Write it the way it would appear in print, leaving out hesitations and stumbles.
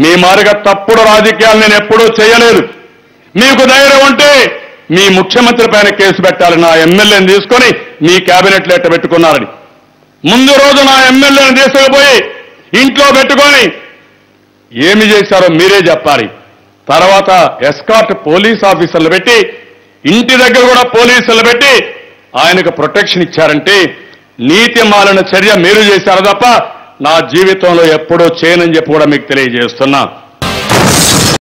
మీ మార్గ తప్పుడు రాజకీయాలు నేను ఎప్పుడూ చేయలేదు. మీకు ధైర్యం ఉంటే మీ ముఖ్యమంత్రి పైన కేసు పెట్టాలని నా ఎమ్మెల్యేని తీసుకొని మీ కేబినెట్ లెటర్ పెట్టుకున్నారని, ముందు రోజు నా ఎమ్మెల్యేని తీసుకుపోయి ఇంట్లో పెట్టుకొని ఏమి చేశారో మీరే చెప్పాలి. తర్వాత ఎస్కార్ట్ పోలీస్ ఆఫీసర్లు పెట్టి ఇంటి దగ్గర కూడా పోలీసులు పెట్టి ఆయనకు ప్రొటెక్షన్ ఇచ్చారంటే నీతి మాలిన చర్య మీరు చేశారు తప్ప నా జీవితంలో ఎప్పుడూ చేయనని చెప్పి కూడా మీకు తెలియజేస్తున్నా.